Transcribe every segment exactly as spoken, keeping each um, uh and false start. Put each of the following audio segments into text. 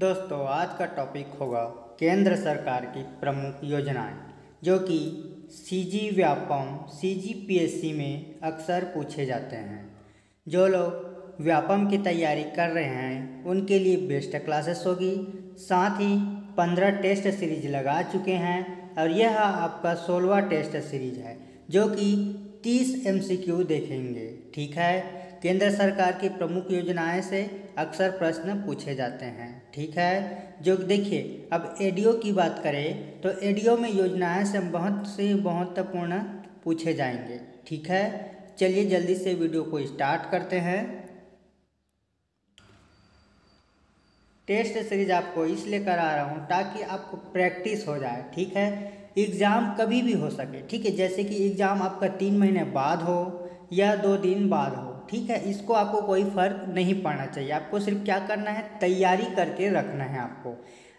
दोस्तों आज का टॉपिक होगा केंद्र सरकार की प्रमुख योजनाएं जो कि सीजी व्यापम सीजी पीएससी में अक्सर पूछे जाते हैं। जो लोग व्यापम की तैयारी कर रहे हैं उनके लिए बेस्ट क्लासेस होगी। साथ ही पंद्रह टेस्ट सीरीज लगा चुके हैं और यह आपका सोलहवां टेस्ट सीरीज है जो कि तीस एमसीक्यू देखेंगे। ठीक है, केंद्र सरकार की प्रमुख योजनाएं से अक्सर प्रश्न पूछे जाते हैं। ठीक है, जो देखिए अब एडीओ की बात करें तो एडीओ में योजनाएं से बहुत से महत्वपूर्ण पूछे जाएंगे। ठीक है, चलिए जल्दी से वीडियो को स्टार्ट करते हैं। टेस्ट सीरीज आपको इसलिए करा रहा हूँ ताकि आपको प्रैक्टिस हो जाए। ठीक है, एग्ज़ाम कभी भी हो सके। ठीक है, जैसे कि एग्ज़ाम आपका तीन महीने बाद हो या दो दिन बाद हो। ठीक है, इसको आपको कोई फ़र्क नहीं पड़ना चाहिए। आपको सिर्फ क्या करना है, तैयारी करके रखना है। आपको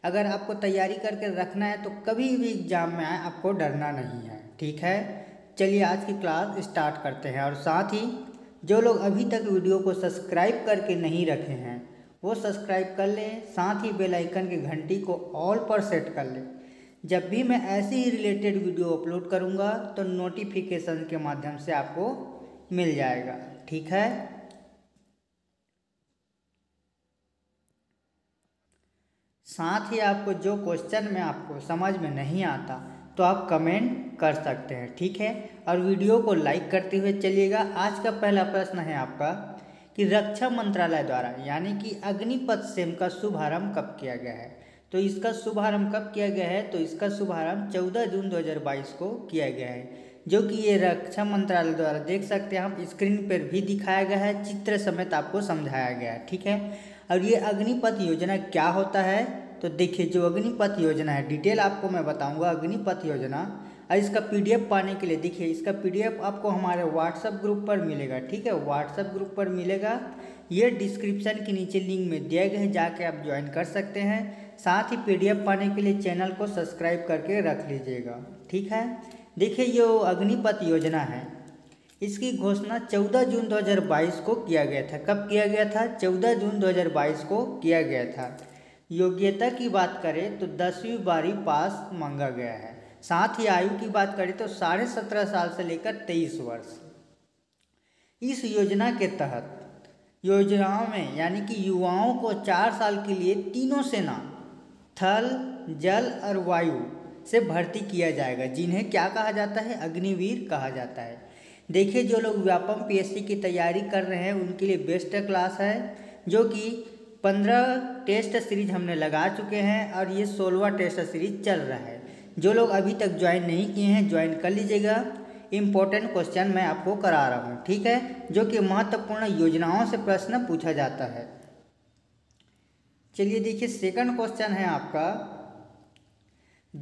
अगर आपको तैयारी करके रखना है तो कभी भी एग्ज़ाम में आए आपको डरना नहीं है। ठीक है, चलिए आज की क्लास स्टार्ट करते हैं। और साथ ही जो लोग अभी तक वीडियो को सब्सक्राइब करके नहीं रखे हैं वो सब्सक्राइब कर लें। साथ ही बेल आइकन की घंटी को ऑल पर सेट कर लें। जब भी मैं ऐसे ही रिलेटेड वीडियो अपलोड करूँगा तो नोटिफिकेशन के माध्यम से आपको मिल जाएगा। ठीक है, साथ ही आपको जो क्वेश्चन में आपको समझ में नहीं आता तो आप कमेंट कर सकते हैं। ठीक है, और वीडियो को लाइक करते हुए चलिएगा। आज का पहला प्रश्न है आपका कि रक्षा मंत्रालय द्वारा यानी कि अग्निपथ सेम का शुभारंभ कब किया गया है? तो इसका शुभारंभ कब किया गया है? तो इसका शुभारंभ चौदह जून दो हज़ार बाईस को किया गया है, जो कि ये रक्षा मंत्रालय द्वारा देख सकते हैं। हम स्क्रीन पर भी दिखाया गया है, चित्र समेत आपको समझाया गया है। ठीक है, और ये अग्निपथ योजना क्या होता है? तो देखिए जो अग्निपथ योजना है डिटेल आपको मैं बताऊंगा। अग्निपथ योजना और इसका पीडीएफ पाने के लिए देखिए इसका पीडीएफ आपको हमारे व्हाट्सएप ग्रुप पर मिलेगा। ठीक है, व्हाट्सएप ग्रुप पर मिलेगा। ये डिस्क्रिप्शन के नीचे लिंक में दिया गया है, जाके आप ज्वाइन कर सकते हैं। साथ ही पीडीएफ पाने के लिए चैनल को सब्सक्राइब करके रख लीजिएगा। ठीक है, देखिए जो अग्निपथ योजना है इसकी घोषणा चौदह जून दो हज़ार बाईस को किया गया था। कब किया गया था? चौदह जून दो हज़ार बाईस को किया गया था। योग्यता की बात करें तो दसवीं बारहवीं पास मांगा गया है। साथ ही आयु की बात करें तो साढ़े सत्रह साल से लेकर तेईस वर्ष। इस योजना के तहत योजनाओं में यानी कि युवाओं को चार साल के लिए तीनों सेना थल जल और वायु से भर्ती किया जाएगा, जिन्हें क्या कहा जाता है? अग्निवीर कहा जाता है। देखिए जो लोग व्यापम पीएससी की तैयारी कर रहे हैं उनके लिए बेस्ट क्लास है, जो कि पंद्रह टेस्ट सीरीज हमने लगा चुके हैं और ये सोलहवां टेस्ट सीरीज चल रहा है। जो लोग अभी तक ज्वाइन नहीं किए हैं ज्वाइन कर लीजिएगा। इम्पोर्टेंट क्वेश्चन मैं आपको करा रहा हूँ। ठीक है, जो कि महत्वपूर्ण योजनाओं से प्रश्न पूछा जाता है। चलिए देखिए सेकेंड क्वेश्चन है आपका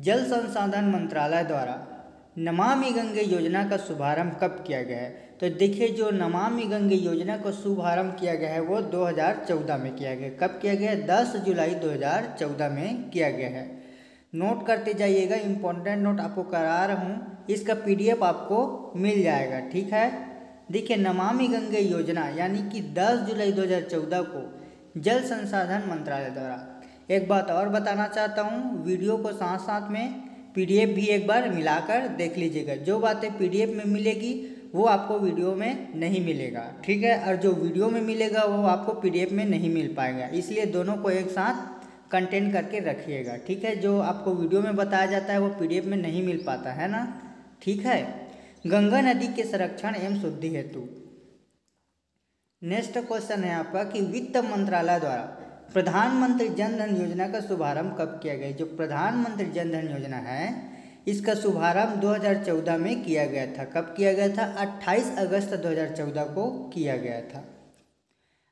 जल संसाधन मंत्रालय द्वारा नमामि गंगे योजना का शुभारंभ कब किया गया है? तो देखिए जो नमामि गंगे योजना का शुभारंभ किया गया है वो दो हज़ार चौदह में किया गया। कब किया गया? दस जुलाई दो हज़ार चौदह में किया गया है। नोट करते जाइएगा, इम्पोर्टेंट नोट आपको करा रहा हूँ। इसका पीडीएफ आपको मिल जाएगा। ठीक है, देखिए नमामि गंगे योजना यानी कि दस जुलाई दो हज़ार चौदह को जल संसाधन मंत्रालय द्वारा। एक बात और बताना चाहता हूँ, वीडियो को साथ साथ में पीडीएफ भी एक बार मिलाकर देख लीजिएगा। जो बातें पीडीएफ में मिलेगी वो आपको वीडियो में नहीं मिलेगा। ठीक है, और जो वीडियो में मिलेगा वो आपको पीडीएफ में नहीं मिल पाएगा, इसलिए दोनों को एक साथ कंटेंट करके रखिएगा। ठीक है, जो आपको वीडियो में बताया जाता है वो पीडीएफ में नहीं मिल पाता है ना। ठीक है, गंगा नदी के संरक्षण एवं शुद्धि हेतु। नेक्स्ट क्वेश्चन है आपका कि वित्त मंत्रालय द्वारा प्रधानमंत्री जनधन योजना का शुभारंभ कब किया गया? जो प्रधानमंत्री जनधन योजना है इसका शुभारंभ दो हज़ार चौदह में किया गया था। कब किया गया था? अट्ठाईस अगस्त दो हज़ार चौदह को किया गया था।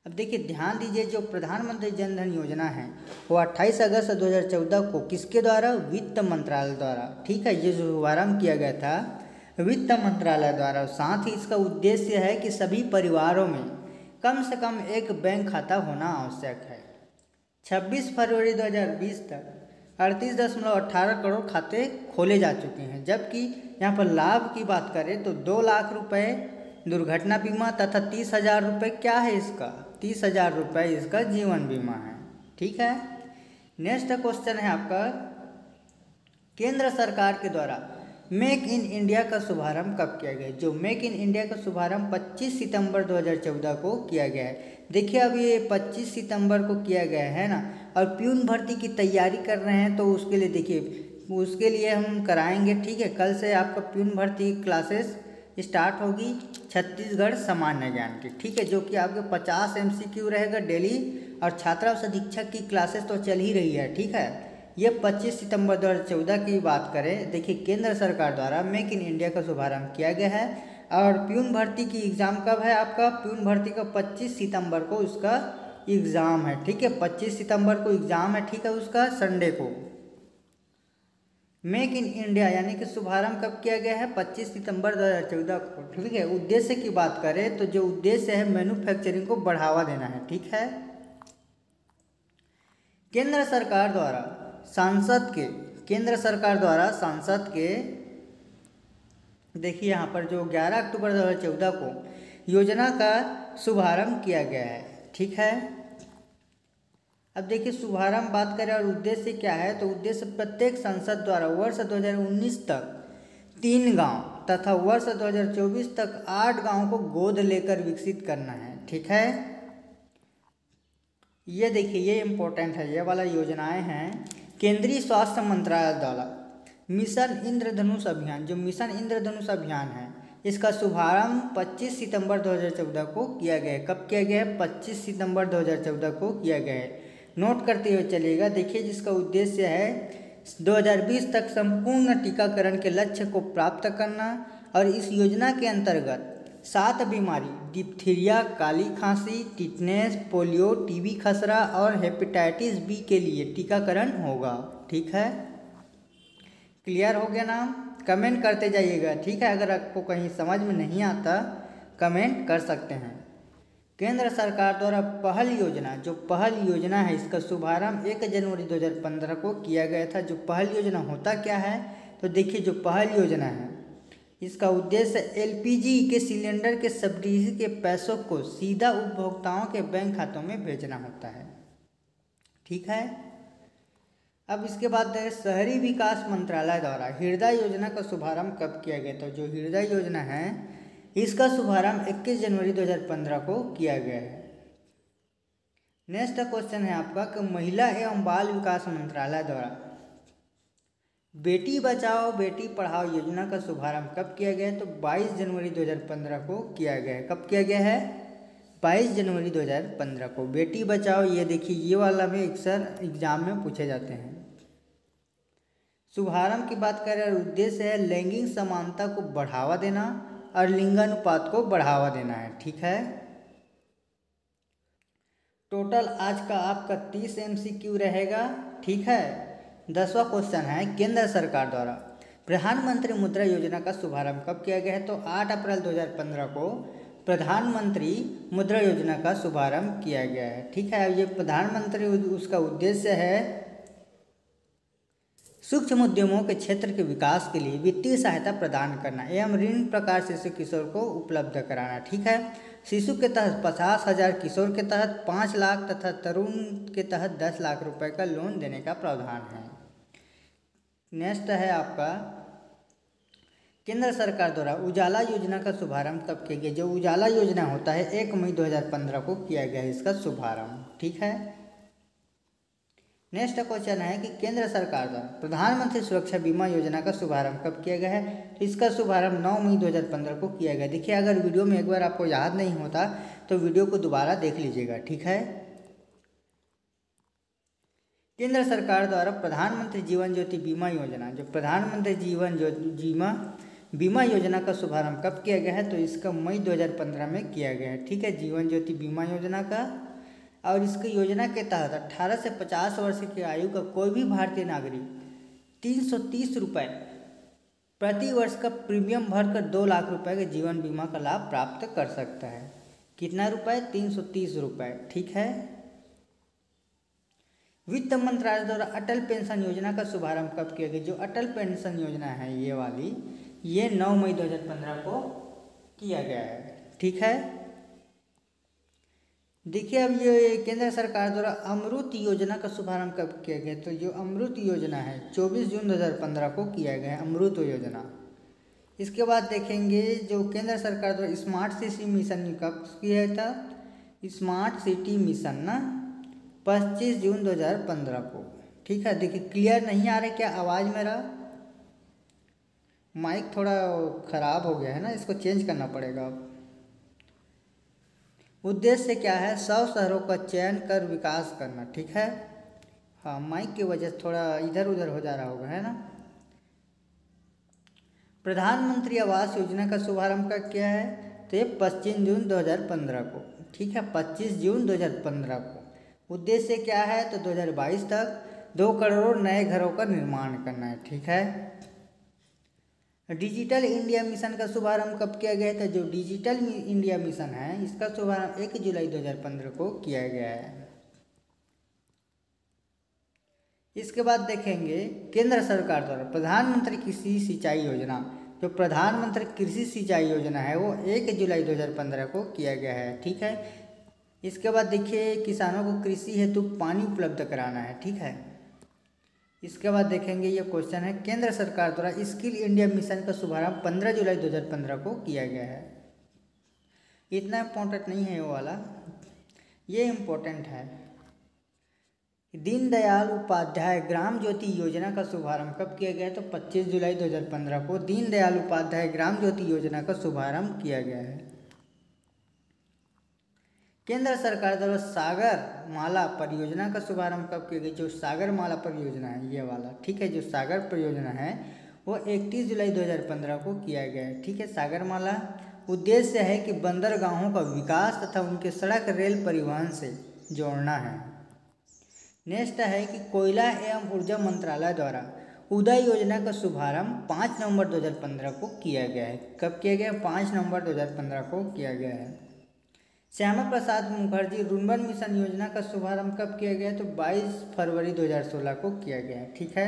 अब देखिए ध्यान दीजिए, जो प्रधानमंत्री जनधन योजना है वो अट्ठाईस अगस्त दो हज़ार चौदह को किसके द्वारा? वित्त मंत्रालय द्वारा। ठीक है, ये शुभारंभ किया गया था वित्त मंत्रालय द्वारा। साथ ही इसका उद्देश्य है कि सभी परिवारों में कम से कम एक बैंक खाता होना आवश्यक है। छब्बीस फरवरी दो हज़ार बीस तक अड़तीस दशमलव अट्ठारह करोड़ खाते खोले जा चुके हैं। जबकि यहाँ पर लाभ की बात करें तो दो लाख रुपए दुर्घटना बीमा तथा तीस हज़ार रुपये क्या है इसका? तीस हज़ार रुपये इसका जीवन बीमा है। ठीक है, नेक्स्ट क्वेश्चन है आपका, केंद्र सरकार के द्वारा मेक इन इंडिया का शुभारंभ कब किया गया? जो मेक इन इंडिया का शुभारंभ पच्चीस सितंबर दो हज़ार चौदह को किया गया है। देखिए अब ये पच्चीस सितंबर को किया गया है ना, और प्यून भर्ती की तैयारी कर रहे हैं तो उसके लिए देखिए उसके लिए हम कराएंगे, ठीक है। कल से आपका प्यून भर्ती क्लासेस स्टार्ट होगी छत्तीसगढ़ सामान्य ज्ञान की, ठीक है, जो कि आपके पचास एमसीक्यू रहेगा डेली, और छात्रावास अधीक्षक की क्लासेस तो चल ही रही है, ठीक है। ये पच्चीस सितंबर दो हज़ार चौदह की बात करें, देखिए केंद्र सरकार द्वारा मेक इन इंडिया का शुभारंभ किया गया है, और प्यून भर्ती की एग्ज़ाम कब है आपका? प्यून भर्ती का पच्चीस सितम्बर को उसका एग्ज़ाम है, ठीक है, पच्चीस सितम्बर को एग्ज़ाम है, ठीक है, उसका संडे को। मेक इन इंडिया यानी कि शुभारंभ कब किया गया है? पच्चीस सितंबर दो हज़ार चौदह को, ठीक है। उद्देश्य की बात करें तो जो उद्देश्य है मैन्युफैक्चरिंग को बढ़ावा देना है, ठीक है। केंद्र सरकार द्वारा सांसद के केंद्र सरकार द्वारा सांसद के देखिए यहाँ पर जो ग्यारह अक्टूबर दो हज़ार चौदह को योजना का शुभारंभ किया गया है, ठीक है। अब देखिए शुभारंभ बात करें और उद्देश्य क्या है, तो उद्देश्य प्रत्येक सांसद द्वारा वर्ष दो हज़ार उन्नीस तक तीन गांव तथा वर्ष दो हज़ार चौबीस तक आठ गांव को गोद लेकर विकसित करना है, ठीक है। ये देखिए ये इम्पोर्टेंट है, ये वाला योजनाएं हैं। केंद्रीय स्वास्थ्य मंत्रालय द्वारा मिशन इंद्रधनुष अभियान, जो मिशन इंद्रधनुष अभियान है, इसका शुभारंभ पच्चीस सितंबर दो हज़ार चौदह को किया गया है। कब किया गया है? पच्चीस सितंबर दो हज़ार चौदह को किया गया है। नोट करते हुए चलिएगा। देखिए जिसका उद्देश्य है दो हज़ार बीस तक संपूर्ण टीकाकरण के लक्ष्य को प्राप्त करना, और इस योजना के अंतर्गत सात बीमारी डिप्थीरिया, काली खांसी, टिटनेस, पोलियो, टीबी खसरा और हेपेटाइटिस बी के लिए टीकाकरण होगा, ठीक है। क्लियर हो गया नाम? कमेंट करते जाइएगा, ठीक है। अगर आपको कहीं समझ में नहीं आता कमेंट कर सकते हैं। केंद्र सरकार द्वारा पहल योजना, जो पहल योजना है इसका शुभारंभ एक जनवरी दो हज़ार पंद्रह को किया गया था। जो पहल योजना होता क्या है, तो देखिए जो पहल योजना है इसका उद्देश्य एलपीजी के सिलेंडर के सब्सिडी के पैसों को सीधा उपभोक्ताओं के बैंक खातों में भेजना होता है, ठीक है। अब इसके बाद शहरी विकास मंत्रालय द्वारा हृदय योजना का शुभारंभ कब किया गया, तो जो हृदय योजना है इसका शुभारंभ इक्कीस जनवरी दो हज़ार पंद्रह को किया गया है। नेक्स्ट क्वेश्चन है आपका कि महिला एवं बाल विकास मंत्रालय द्वारा बेटी बचाओ बेटी पढ़ाओ योजना का शुभारंभ कब किया गया है, तो बाईस जनवरी दो हज़ार पंद्रह को किया गया है। कब किया गया है? बाईस जनवरी दो हज़ार पंद्रह को। बेटी बचाओ, ये देखिए ये वाला भी अक्सर एग्जाम में पूछे जाते हैं। शुभारंभ की बात करें और उद्देश्य है लैंगिक समानता को बढ़ावा देना और लिंगानुपात को बढ़ावा देना है, ठीक है। टोटल आज का आपका तीस एमसीक्यू रहेगा, ठीक है। दसवां क्वेश्चन है केंद्र सरकार द्वारा प्रधानमंत्री मुद्रा योजना का शुभारंभ कब किया गया है, तो आठ अप्रैल दो हज़ार पंद्रह को प्रधानमंत्री मुद्रा योजना का शुभारंभ किया गया है, ठीक है। ये प्रधानमंत्री उसका उद्देश्य है सूक्ष्म उद्यमों के क्षेत्र के विकास के लिए वित्तीय सहायता प्रदान करना एवं ऋण प्रकार शिशु किशोर को उपलब्ध कराना, ठीक है। शिशु के तहत पचास हज़ार किशोर के तहत पाँच लाख तथा तरुण के तहत दस लाख रुपए का लोन देने का प्रावधान है। नेक्स्ट है आपका केंद्र सरकार द्वारा उजाला योजना का शुभारंभ कब किया गया, जो उजाला योजना होता है एक मई दो हज़ार पंद्रह को किया गया है इसका शुभारंभ, ठीक है। नेक्स्ट क्वेश्चन है कि केंद्र सरकार द्वारा प्रधानमंत्री सुरक्षा बीमा योजना का शुभारंभ कब किया गया है, तो इसका शुभारंभ नौ मई दो हज़ार पंद्रह को किया गया। देखिए अगर वीडियो में एक बार आपको याद नहीं होता तो वीडियो को दोबारा देख लीजिएगा, ठीक है। केंद्र सरकार द्वारा प्रधानमंत्री जीवन ज्योति बीमा योजना, जो प्रधानमंत्री जीवन ज्योति बीमा बीमा योजना का शुभारंभ कब किया गया है, तो इसका मई दो हज़ार पंद्रह में किया गया है, ठीक है। जीवन ज्योति बीमा योजना का और इसकी योजना के तहत अठारह से पचास वर्ष की आयु का कोई भी भारतीय नागरिक तीन सौ तीस रुपये प्रति वर्ष का प्रीमियम भरकर दो लाख रुपए के जीवन बीमा का लाभ प्राप्त कर सकता है। कितना रुपए? तीन सौ तीस रुपये, ठीक है। वित्त मंत्रालय द्वारा अटल पेंशन योजना का शुभारंभ कब किया गया, जो अटल पेंशन योजना है ये वाली, ये नौ मई दो हज़ार पंद्रह को किया गया है, ठीक है। देखिए अब ये केंद्र सरकार द्वारा अमृत योजना का शुभारंभ कब किया गया, तो जो अमृत योजना है चौबीस जून दो हज़ार पंद्रह को किया गया अमृत योजना। इसके बाद देखेंगे जो केंद्र सरकार द्वारा स्मार्ट सिटी मिशन कब किया था, स्मार्ट सिटी मिशन ना पच्चीस जून दो हज़ार पंद्रह को। ठीक है, देखिए क्लियर नहीं आ रहा है क्या आवाज़, मेरा माइक थोड़ा ख़राब हो गया है ना, इसको चेंज करना पड़ेगा। अब उद्देश्य क्या है, सौ शहरों का चयन कर विकास करना। ठीक है, हाँ माइक की वजह से थोड़ा इधर उधर हो जा रहा होगा है ना। प्रधानमंत्री आवास योजना का शुभारंभ का क्या है, तो ये पच्चीस जून दो हज़ार पंद्रह को। ठीक है, पच्चीस जून दो हज़ार पंद्रह को। उद्देश्य क्या है, तो दो हज़ार बाईस तक दो करोड़ नए घरों का निर्माण करना है। ठीक है, डिजिटल इंडिया मिशन का शुभारंभ कब किया गया था, जो डिजिटल इंडिया मिशन है इसका शुभारंभ एक जुलाई दो हज़ार पंद्रह को किया गया है। इसके बाद देखेंगे केंद्र सरकार द्वारा प्रधानमंत्री कृषि सिंचाई योजना, जो प्रधानमंत्री कृषि सिंचाई योजना है वो एक जुलाई दो हज़ार पंद्रह को किया गया है। ठीक है, इसके बाद देखिए किसानों को कृषि हेतु पानी उपलब्ध कराना है। ठीक है, इसके बाद देखेंगे ये क्वेश्चन है केंद्र सरकार द्वारा स्किल इंडिया मिशन का शुभारंभ पंद्रह जुलाई दो हज़ार पंद्रह को किया गया है। इतना इम्पोर्टेंट नहीं है वो वाला, ये इम्पोर्टेंट है। दीनदयाल उपाध्याय ग्राम ज्योति योजना का शुभारंभ कब किया गया, तो पच्चीस जुलाई दो हज़ार पंद्रह को दीनदयाल उपाध्याय ग्राम ज्योति योजना का शुभारंभ किया गया है। केंद्र सरकार द्वारा सागर माला परियोजना का शुभारंभ कब किया गया, जो सागर माला परियोजना है ये वाला। ठीक है, जो सागर परियोजना है वो इकतीस जुलाई दो हज़ार पंद्रह को किया गया है। ठीक है, सागर माला उद्देश्य है कि बंदरगाहों का विकास तथा उनके सड़क रेल परिवहन से जोड़ना है। नेक्स्ट है कि कोयला एवं ऊर्जा मंत्रालय द्वारा उदय योजना का शुभारंभ पाँच नवंबर दो हज़ार पंद्रह को किया गया है। कब किया गया, पाँच नवंबर दो हज़ार पंद्रह को किया गया है। श्यामा प्रसाद मुखर्जी रुन्बन मिशन योजना का शुभारंभ कब किया गया, तो बाईस फरवरी दो हज़ार सोलह को किया गया है। ठीक है,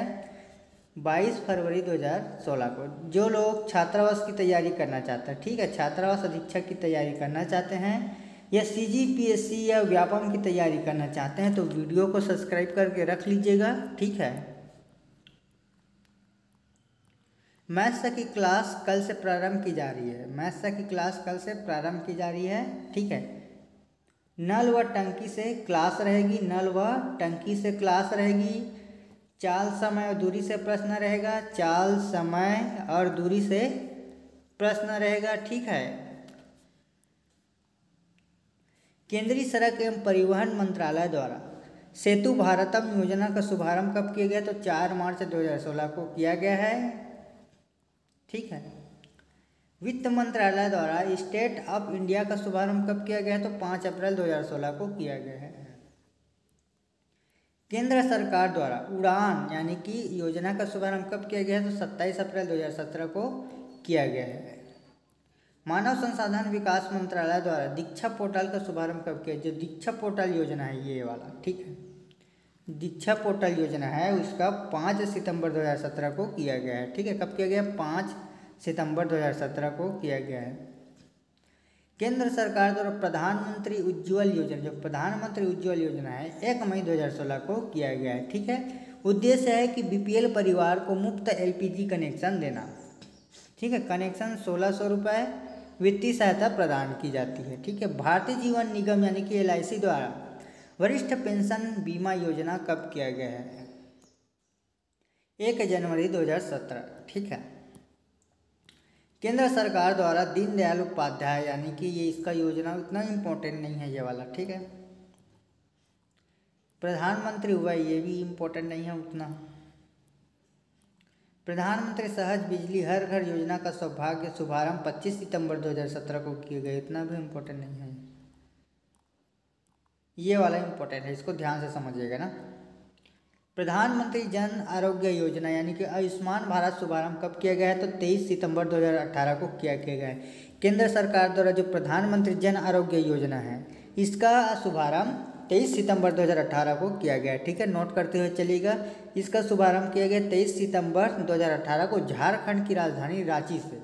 बाईस फरवरी दो हज़ार सोलह को। जो लोग छात्रावास की तैयारी करना चाहते हैं, ठीक है, छात्रावास अधीक्षक की तैयारी करना चाहते हैं या सी जी पी एस सी या व्यापम की तैयारी करना चाहते हैं, तो वीडियो को सब्सक्राइब करके रख लीजिएगा। ठीक है, मैथ्स की क्लास कल से प्रारंभ की जा रही है, मैथ्स की क्लास कल से प्रारंभ की जा रही है। ठीक है, नल व टंकी से क्लास रहेगी, नल व टंकी से क्लास रहेगी। चाल समय और दूरी से प्रश्न रहेगा, चाल समय और दूरी से प्रश्न रहेगा। ठीक है, केंद्रीय सड़क एवं परिवहन मंत्रालय द्वारा सेतु भारतम योजना का शुभारंभ कब किया गया, तो चार मार्च दो हज़ार सोलह को किया गया है। ठीक है, वित्त मंत्रालय द्वारा स्टेट ऑफ इंडिया का शुभारंभ कब किया गया, तो पाँच अप्रैल दो हज़ार सोलह को किया गया है। केंद्र सरकार द्वारा उड़ान यानी कि योजना का शुभारंभ कब किया गया, तो सत्ताईस अप्रैल दो हज़ार सत्रह को किया गया है। मानव संसाधन विकास मंत्रालय द्वारा दीक्षा पोर्टल का शुभारंभ कब किया, जो दीक्षा पोर्टल योजना है ये वाला। ठीक है, दीक्षा पोर्टल योजना है उसका पाँच सितंबर दो हज़ार सत्रह को किया गया है। ठीक है, कब किया गया, पाँच सितंबर दो हज़ार सत्रह को किया गया है। केंद्र सरकार द्वारा प्रधानमंत्री उज्ज्वल योजना, जो प्रधानमंत्री उज्ज्वल योजना है एक मई दो हज़ार सोलह को किया गया है। ठीक है, उद्देश्य है कि बीपीएल परिवार को मुफ्त एलपीजी कनेक्शन देना। ठीक है, कनेक्शन सोलह सौ रुपये वित्तीय सहायता प्रदान की जाती है। ठीक है, भारतीय जीवन निगम यानी कि एल आई सी द्वारा वरिष्ठ पेंशन बीमा योजना कब किया गया है, एक जनवरी दो हज़ार सत्रह। ठीक है, केंद्र सरकार द्वारा दीनदयाल उपाध्याय यानी कि ये इसका योजना उतना इम्पोर्टेंट नहीं है ये वाला। ठीक है, प्रधानमंत्री हुआ ये भी इम्पोर्टेंट नहीं है उतना। प्रधानमंत्री सहज बिजली हर घर योजना का सौभाग्य शुभारंभ पच्चीस सितंबर दो हज़ार सत्रह को किया गया, इतना भी इम्पोर्टेंट नहीं है ये वाला, इम्पोर्टेंट है, इसको ध्यान से समझिएगा ना। प्रधानमंत्री जन आरोग्य योजना यानी कि आयुष्मान भारत शुभारंभ कब किया गया है, तो तेईस सितंबर दो हज़ार अठारह को किया गया है। केंद्र सरकार द्वारा जो प्रधानमंत्री जन आरोग्य योजना है इसका शुभारंभ तेईस सितंबर दो हज़ार अठारह को किया गया। ठीक है, नोट करते हुए चलिएगा, इसका शुभारंभ किया गया तेईस सितंबर दो हज़ार अठारह को झारखंड की राजधानी रांची से।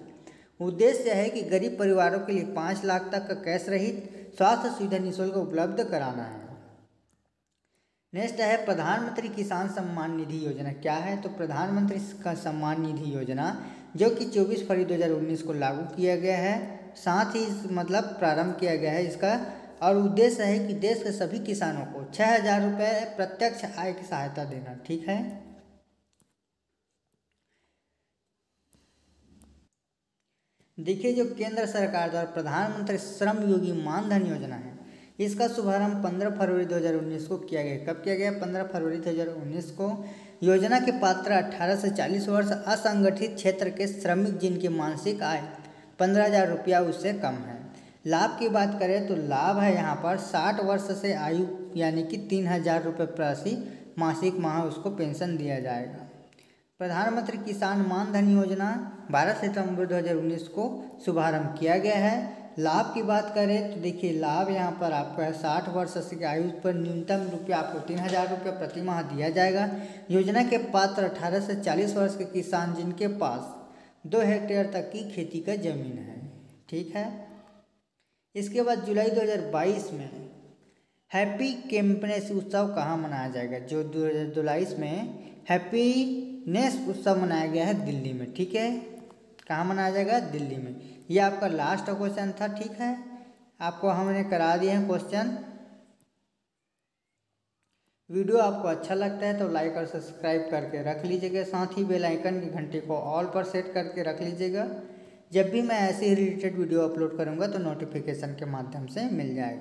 उद्देश्य है कि गरीब परिवारों के लिए पाँच लाख तक का कैश रहित स्वास्थ्य सुविधा निःशुल्क उपलब्ध कराना है। नेक्स्ट है प्रधानमंत्री किसान सम्मान निधि योजना क्या है, तो प्रधानमंत्री का सम्मान निधि योजना जो कि चौबीस फरवरी दो हज़ार उन्नीस को लागू किया गया है, साथ ही मतलब प्रारंभ किया गया है इसका, और उद्देश्य है कि देश के सभी किसानों को छः हज़ार रुपये प्रत्यक्ष आय की सहायता देना। ठीक है, देखिए जो केंद्र सरकार द्वारा प्रधानमंत्री श्रम योगी मानधन योजना है, इसका शुभारंभ पंद्रह फरवरी दो हज़ार उन्नीस को किया गया। कब किया गया? पंद्रह फरवरी दो हज़ार उन्नीस को। योजना के पात्र अठारह से चालीस वर्ष असंगठित क्षेत्र के श्रमिक जिनकी मासिक आय पंद्रह हज़ार रुपया उससे कम है। लाभ की बात करें तो लाभ है यहाँ पर साठ वर्ष से आयु यानी कि तीन हज़ार रुपये प्रति मासिक माह उसको पेंशन दिया जाएगा। प्रधानमंत्री किसान मानधन योजना बारह सितंबर दो हज़ार उन्नीस को शुभारंभ किया गया है। लाभ की बात करें तो देखिए लाभ यहाँ पर आपका है साठ वर्ष की आयु पर न्यूनतम रुपया आपको तीन हज़ार रुपये प्रति माह दिया जाएगा। योजना के पात्र अठारह से चालीस वर्ष के किसान जिनके पास दो हेक्टेयर तक की खेती का जमीन है। ठीक है, इसके बाद जुलाई दो हज़ार बाईस में हैप्पी कैंपनेस उत्सव कहाँ मनाया जाएगा, जो दो हज़ार बाईस में हैप्पी नेस उत्सव मनाया गया है दिल्ली में। ठीक है, कहाँ मनाया जाएगा? दिल्ली में। ये आपका लास्ट क्वेश्चन था। ठीक है, आपको हमने करा दिए हैं क्वेश्चन। वीडियो आपको अच्छा लगता है तो लाइक और सब्सक्राइब करके रख लीजिएगा, साथ ही बेल आइकन की घंटी को ऑल पर सेट करके रख लीजिएगा। जब भी मैं ऐसे ही रिलेटेड वीडियो अपलोड करूँगा तो नोटिफिकेशन के माध्यम से मिल जाएगा।